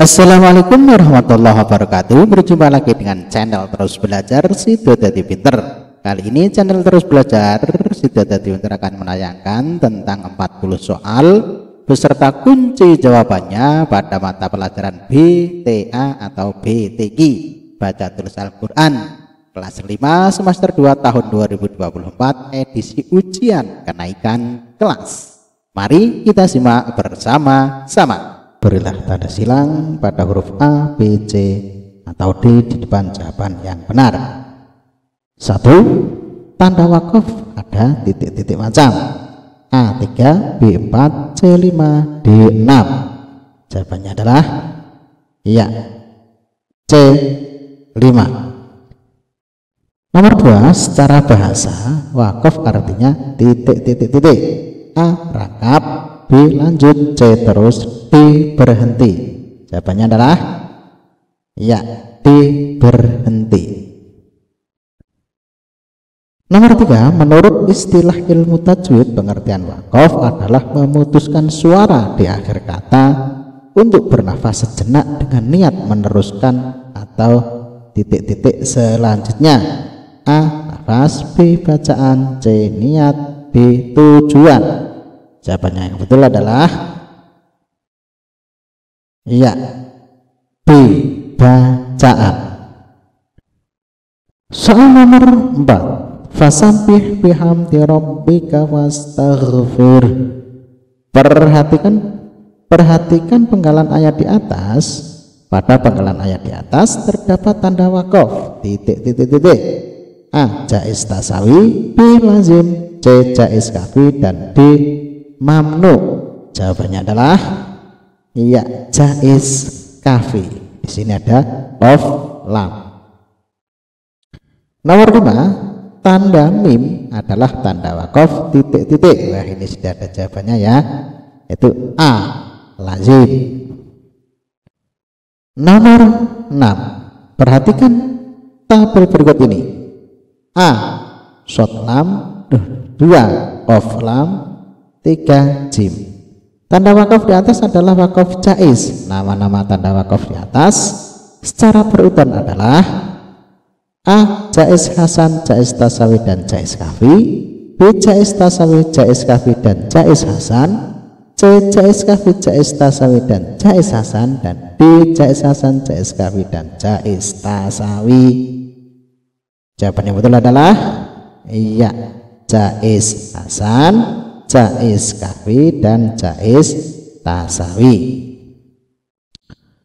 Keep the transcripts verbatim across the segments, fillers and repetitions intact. Assalamualaikum warahmatullahi wabarakatuh. Berjumpa lagi dengan channel Terus Belajar Si Dodadi Pinter. Kali ini channel Terus Belajar Si Dodadi Pinter akan menayangkan tentang empat puluh soal beserta kunci jawabannya pada mata pelajaran B T A atau B T Q Baca Tulis Al-Quran kelas lima semester dua tahun dua ribu dua puluh empat edisi ujian kenaikan kelas. Mari kita simak bersama-sama. Berilah tanda silang pada huruf A, B, C, atau D di depan jawaban yang benar. satu. Tanda wakaf ada titik-titik macam A tiga, B empat, C lima, D enam. Jawabannya adalah iya, C lima. Nomor dua. Secara bahasa wakaf artinya titik-titik-titik. A rangkap, B lanjut, C terus, D berhenti. Jawabannya adalah ya, D berhenti. Nomor tiga. Menurut istilah ilmu tajwid, pengertian wakaf adalah memutuskan suara di akhir kata untuk bernafas sejenak dengan niat meneruskan atau titik-titik selanjutnya. A nafas, B bacaan, C niat, D tujuan. Jawabannya yang betul adalah iya, B bacaan. Soal nomor empat. Fasabbih bihamdi rabbika wastaghfir. Perhatikan perhatikan penggalan ayat di atas. Pada penggalan ayat di atas terdapat tanda waqaf titik titik titik. A jaiz tasawi, B lazim, C jaiz kafi, dan D mamnu. Jawabannya adalah iya, jaiz kafi. Di sini ada qaf lam. Nomor lima. Tanda mim adalah tanda wakaf titik-titik. Wah, ini sudah ada jawabannya ya, yaitu A lazim. Nomor enam. Perhatikan tabel berikut ini. A shot lam, dua qaf lam, tiga jim. Tanda wakaf di atas adalah wakaf jaiz. Nama-nama tanda wakaf di atas secara berurutan adalah A jaiz hasan, jaiz tasawi, dan jaiz kafi. B jaiz tasawi, jaiz kafi, dan jaiz hasan. C jaiz kafi, jaiz tasawi, dan jaiz hasan. Dan D jaiz hasan, jaiz kafi, dan jaiz tasawi. Jawabannya betul adalah iya, jaiz hasan, jaiz kafi, dan jaiz tasawi.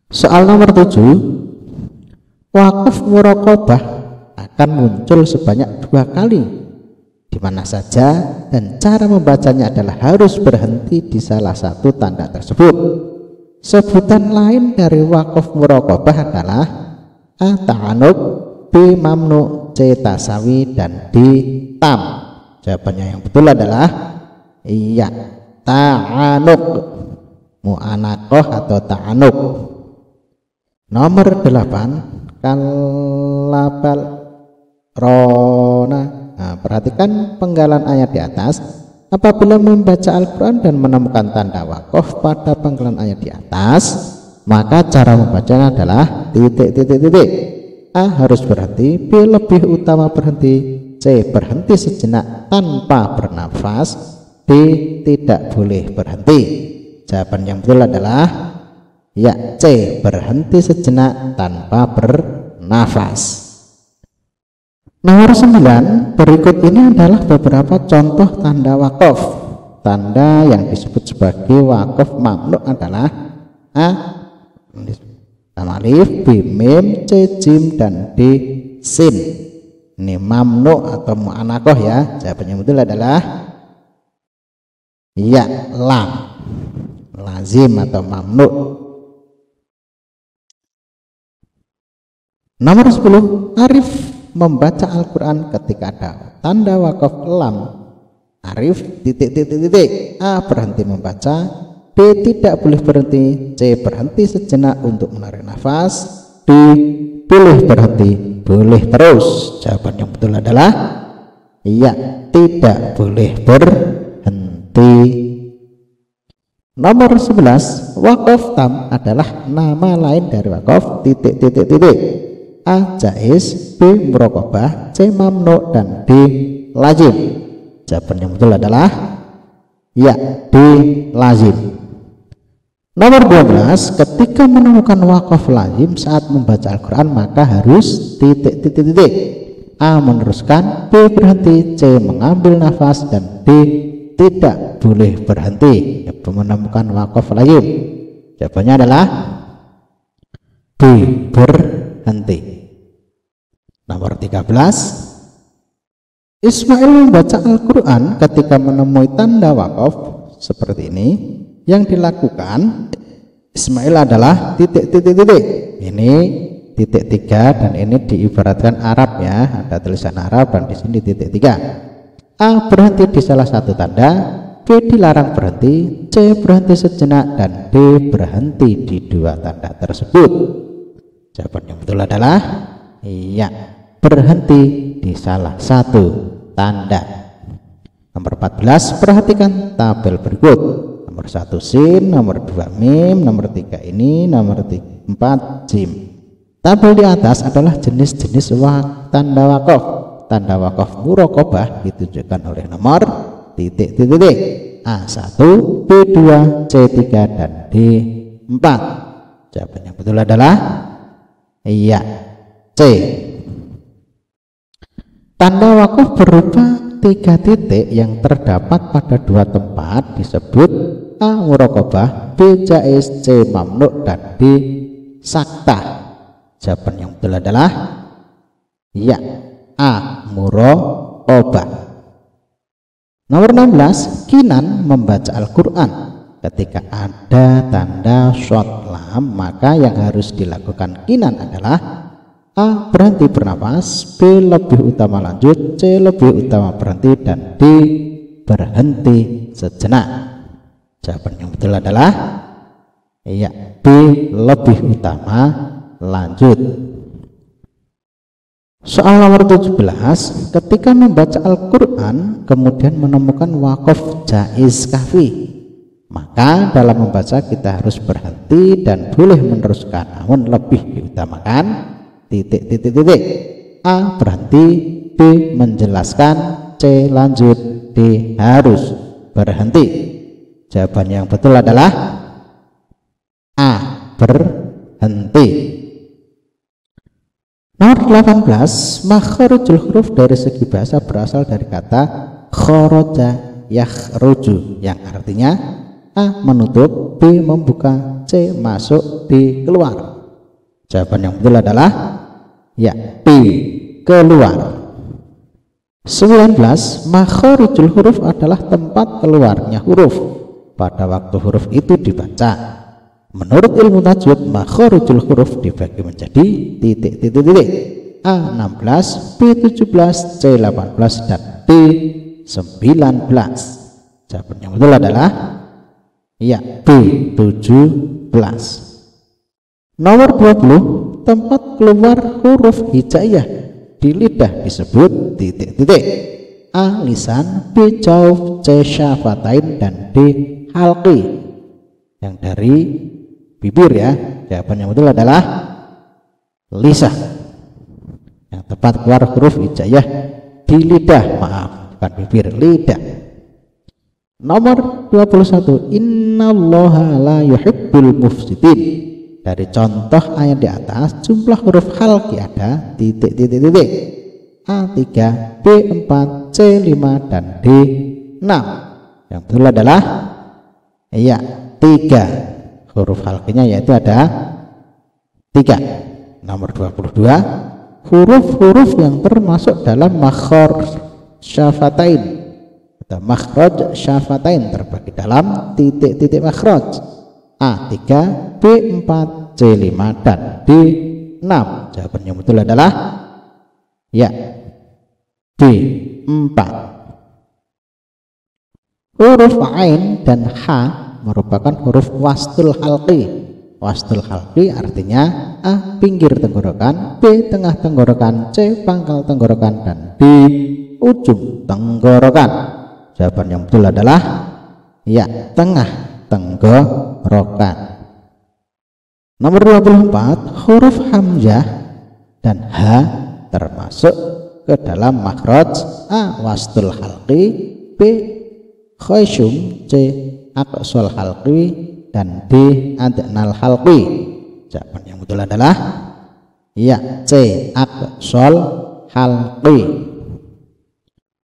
Soal nomor tujuh. Waqaf Murakkabah akan muncul sebanyak dua kali di mana saja, dan cara membacanya adalah harus berhenti di salah satu tanda tersebut. Sebutan lain dari waqaf Murakkabah adalah A Ta'anuq, B mamnu, C tasawi, dan D tam. Jawabannya yang betul adalah iya, ta'anuq, mu'anaqah atau ta'anuq. Nomor delapan. Kalabal rona. Nah, perhatikan penggalan ayat di atas. Apabila membaca Al-Quran dan menemukan tanda wakaf pada penggalan ayat di atas, maka cara membacanya adalah titik titik titik. A harus berhenti, B lebih utama berhenti, C berhenti sejenak tanpa bernafas, D tidak boleh berhenti. Jawaban yang betul adalah ya, C berhenti sejenak tanpa bernafas. Nomor sembilan. Berikut ini adalah beberapa contoh tanda wakaf. Tanda yang disebut sebagai wakaf mamnu adalah A alif, B mim, C jim, dan D sin. Ini mamnu atau mu'anaqah ya. Jawaban yang betul adalah iya, lam, lazim atau mamnu. Nomor sepuluh. Arif membaca Al-Quran ketika ada tanda wakaf lam. Arif titik titik titik. A berhenti membaca, B tidak boleh berhenti, C berhenti sejenak untuk menarik nafas, D boleh berhenti, boleh terus. Jawaban yang betul adalah iya, tidak boleh berhenti. Nomor sebelas, wakaf tam adalah nama lain dari wakaf titik titik titik A. Jaiz, B. Murakkabah, C. Mamnu, dan D. Lazim. Jawaban yang betul adalah ya, D. Lazim. Nomor dua belas, ketika menemukan wakaf lazim saat membaca Al-Quran maka harus titik titik titik A. meneruskan, B. berhenti, C. mengambil nafas, dan D. tidak boleh berhenti. Menemukan wakaf lazim, jawabannya adalah B. berhenti. Nomor tiga belas, Ismail membaca Al-Quran ketika menemui tanda wakaf seperti ini. Yang dilakukan Ismail adalah titik titik titik ini titik tiga, dan ini diibaratkan Arab ya, ada tulisan Arab dan di sini titik tiga. A. berhenti di salah satu tanda, B. dilarang berhenti, C. berhenti sejenak, dan D. berhenti di dua tanda tersebut. Jawaban yang betul adalah iya, berhenti di salah satu tanda. Nomor empat belas, perhatikan tabel berikut. Nomor satu sin, nomor dua mim, nomor tiga ini, nomor tiga, empat jim. Tabel di atas adalah jenis-jenis wak, tanda wakaf. Tanda wakaf murakkabah ditunjukkan oleh nomor titik titik titik A satu, B dua, C tiga, dan D empat. Jawaban yang betul adalah iya, C. Tanda wakaf berupa tiga titik yang terdapat pada dua tempat disebut A. murakkabah, B. jaiz, C. mamnu, dan D. sakta. Jawaban yang betul adalah iya, A. murakkabah. Nomor enam belas, Kinan membaca Al-Quran ketika ada tanda shot lam, maka yang harus dilakukan Kinan adalah A. berhenti bernafas, B. lebih utama lanjut, C. lebih utama berhenti, dan D. berhenti sejenak. Jawaban yang betul adalah ya, B. lebih utama lanjut. Soal nomor tujuh belas, ketika membaca Al-Quran kemudian menemukan wakaf jaiz kafi, maka dalam membaca kita harus berhenti dan boleh meneruskan, namun lebih diutamakan titik titik titik A. berhenti, B. menjelaskan, C. lanjut, D. harus berhenti. Jawaban yang betul adalah A. berhenti. Nomor delapan belas, makhorijul huruf dari segi bahasa berasal dari kata khoroja yakhruju, yang artinya A. menutup, B. membuka, C. masuk, D. keluar. Jawaban yang betul adalah ya, B. keluar. Sembilan belas, makhorijul huruf adalah tempat keluarnya huruf. Pada waktu huruf itu dibaca. Menurut ilmu tajwid, makhorijul huruf dibagi menjadi titik titik titik A. enam belas, B. tujuh belas, C. delapan belas, dan D. sembilan belas. Jawaban yang betul adalah ya, B. tujuh belas. Nomor dua puluh, tempat keluar huruf hijaiyah di lidah disebut titik titik A. lisan, B. jawf, C. syafatain, dan D. halqi, yang dari bibir ya. Jawaban yang betul adalah lisan, yang tepat keluar huruf hijaiyah di lidah, maaf bukan bibir, lidah. Nomor dua puluh satu, innallaha la yuhibbul mufsidin. Dari contoh ayat di atas jumlah huruf halqi ada titik titik titik A tiga, B empat, C lima, dan D enam. Yang betul adalah iya, tiga. Huruf halqinya yaitu ada tiga. Nomor dua puluh dua, huruf-huruf yang termasuk dalam makhraj syafatain atau makhraj syafatain terbagi dalam titik-titik makhraj A tiga, B empat, C lima, dan D enam. Jawabannya betul adalah ya, D empat. Huruf ain dan h merupakan huruf wasthul halqi. Wasthul halqi artinya A. pinggir tenggorokan, B. tengah tenggorokan, C. pangkal tenggorokan, dan D. ujung tenggorokan. Jawaban yang betul adalah ya, tengah tenggorokan. Nomor dua puluh empat, huruf hamzah dan H termasuk ke dalam makhraj A. Wasthul Halqi, B. Khaisyum, C. Aqshal Halqi, dan D. Adnal Halqi. Jawaban yang betul adalah ya, C. Aqshal Halqi.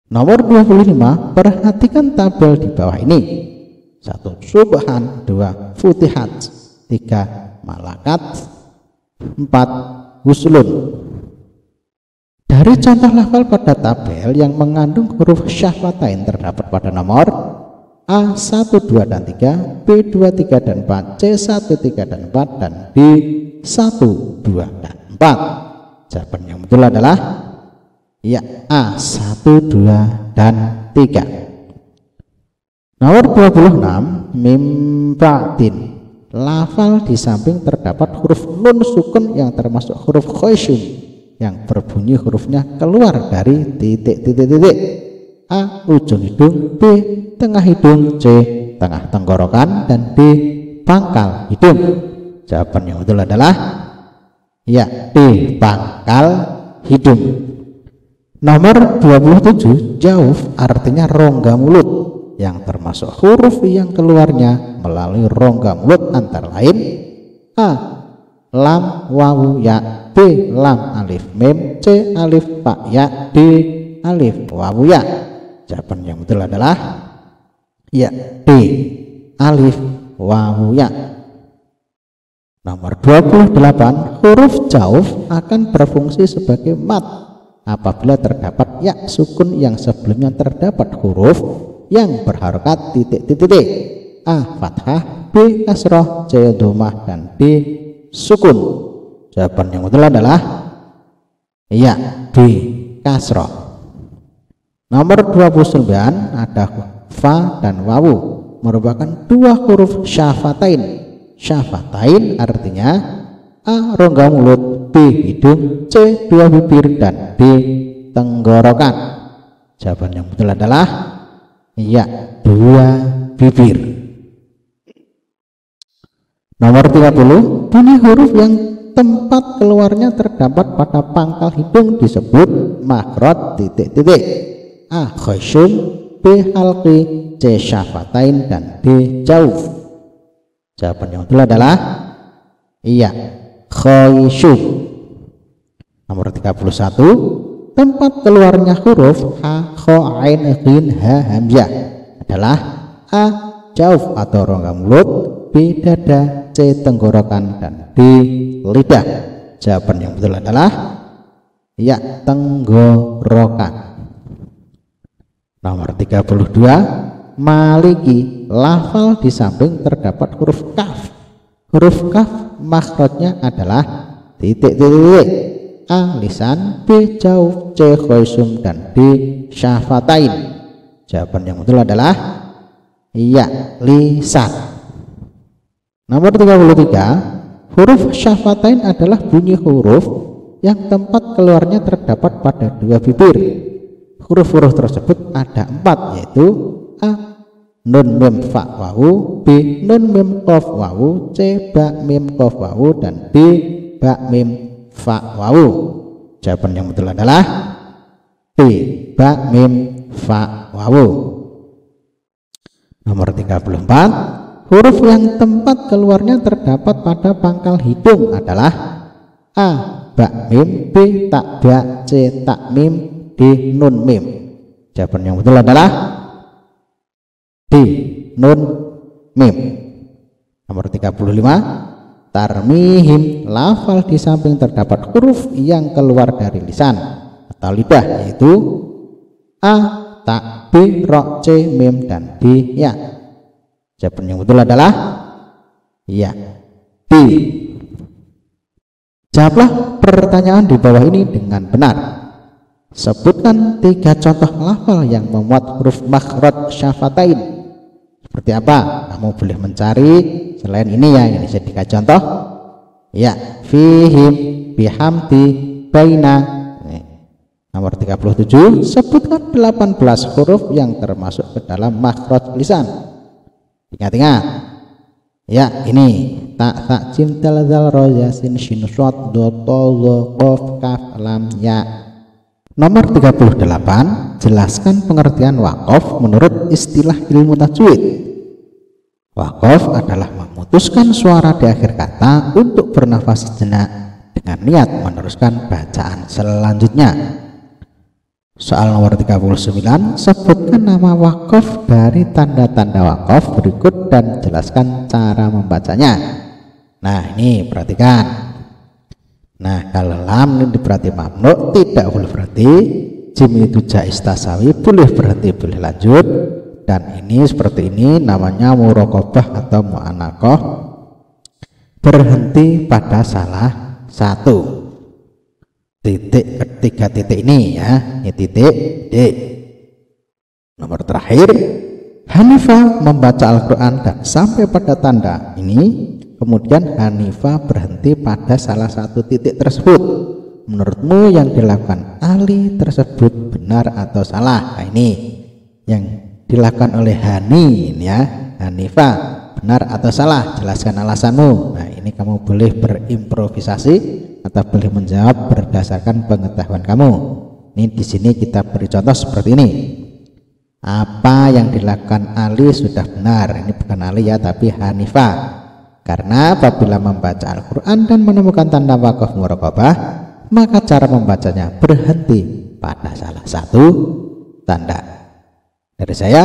Nomor dua puluh lima, perhatikan tabel di bawah ini. Satu subhan, dua futihat, tiga malakat, empat guslun. Dari contoh lafal pada tabel yang mengandung huruf syafatain terdapat pada nomor A satu, dua, dan tiga, B dua, tiga, dan empat, C satu, tiga, dan empat, dan D satu, dua, dan empat. Jawaban yang betul adalah ya, A satu, dua, dan tiga. Nomor dua puluh enam, mim ba'din. Lafal di samping terdapat huruf nun sukun yang termasuk huruf khaisyum yang berbunyi hurufnya keluar dari titik-titik-titik. A. Ujung hidung, B. Tengah hidung, C. Tengah tenggorokan, dan D. Pangkal hidung. Jawaban yang betul adalah ya, D. Pangkal hidung. Nomor dua puluh tujuh, jawf artinya rongga mulut yang termasuk huruf yang keluarnya melalui rongga mulut antara lain A. Lam wawu ya, B. Lam alif mim, C. Alif pak ya, D. Alif wawu ya. Jawaban yang betul adalah ya, D. Alif wawu ya. Nomor dua puluh delapan, huruf jauf akan berfungsi sebagai mat apabila terdapat ya sukun yang sebelumnya terdapat huruf yang berharokat titik-titik. A. Fathah, B. Kasroh, C. Dhammah, dan D. Sukun. Jawaban yang betul adalah ya, D. Kasroh. Nomor dua puluh sembilan, ada fa dan wawu merupakan dua huruf syafatain. Syafatain artinya A. rongga mulut, B. hidung, C. dua bibir, dan D. tenggorokan. Jawaban yang betul adalah ya, dua bibir. Nomor tiga puluh, bunyi huruf yang tempat keluarnya terdapat pada pangkal hidung disebut makhraj titik-titik. A. khaisyum, B. halqi, C. syafatain, dan D. jawf. Jawaban yang betul adalah iya, khaisyum. Nomor tiga puluh satu, tempat keluarnya huruf ha, kho, ain, ghin, ha, hamzah adalah A. jawf atau rongga mulut, B. dada, C. tenggorokan, dan D. lidah. Jawaban yang betul adalah ya, tenggorokan. Nomor tiga puluh dua, maliki. Lafal di samping terdapat huruf kaf. Huruf kaf makhrajnya adalah titik-titik. A. lisan, B. jauh, C. khaisyum, dan D. syafatain. Jawaban yang betul adalah iya, lisan. Nomor tiga puluh tiga, huruf syafatain adalah bunyi huruf yang tempat keluarnya terdapat pada dua bibir. Huruf-huruf tersebut ada empat, yaitu A. nun mim fa wawu, B. nun mim qaf wawu, C. ba mim qaf wawu, dan D. ba mim fa wawu. Jawaban yang betul adalah B. ba mim fa wawu. Nomor tiga puluh empat, huruf yang tempat keluarnya terdapat pada pangkal hidung adalah A. ba mim, B. tak ba, C. tak mim, D. nun mim. Jawaban yang betul adalah D. nun mim. Nomor tiga puluh lima, tarmihim. Lafal di samping terdapat huruf yang keluar dari lisan atau lidah, yaitu A. tak, B. ro, C. mim, dan D. ya. Jawaban yang betul adalah ya, D. Jawablah pertanyaan di bawah ini dengan benar. Sebutkan tiga contoh lafal yang memuat huruf makhraj syafatain. Seperti apa? Kamu boleh mencari selain ini ya, ini saya berikan contoh ya, fihim, bihamdi, baina. Nomor tiga puluh tujuh, sebutkan delapan belas huruf yang termasuk ke dalam makhraj lisan. Ingat-ingat, Ya, ini tak tak cinta lazal roja sin shin shot do to lo kof kaf lam ya. Nomor tiga puluh delapan, jelaskan pengertian waqaf menurut istilah ilmu tajwid. Waqaf adalah memutuskan suara di akhir kata untuk bernafas sejenak dengan niat meneruskan bacaan selanjutnya. Soal nomor tiga puluh sembilan, sebutkan nama wakaf dari tanda-tanda wakaf berikut dan jelaskan cara membacanya. Nah, ini perhatikan. Nah, kalau lam ini berarti mamnu, tidak boleh berhenti. Jim itu jaiz tasawi, boleh berhenti, boleh lanjut. Dan ini seperti ini, namanya murakkabah atau mu'anaqah, berhenti pada salah satu titik ketiga titik ini ya, ini titik D. Nomor terakhir, Hanifah membaca Al-Quran dan sampai pada tanda ini, kemudian Hanifah berhenti pada salah satu titik tersebut. Menurutmu yang dilakukan Ali tersebut benar atau salah? Nah, ini yang dilakukan oleh Hani ya, Hanifah, benar atau salah? Jelaskan alasanmu. Nah, ini kamu boleh berimprovisasi atau boleh menjawab berdasarkan pengetahuan kamu. Ini di sini kita beri contoh seperti ini. Apa yang dilakukan Ali sudah benar. Ini bukan Ali ya, tapi Hanifah. Karena apabila membaca Al-Quran dan menemukan tanda waqaf murakkabah, maka cara membacanya berhenti pada salah satu tanda. Dari saya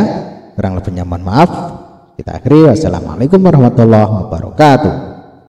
kurang lebihnya mohon maaf. Kita akhiri. Wassalamualaikum warahmatullahi wabarakatuh.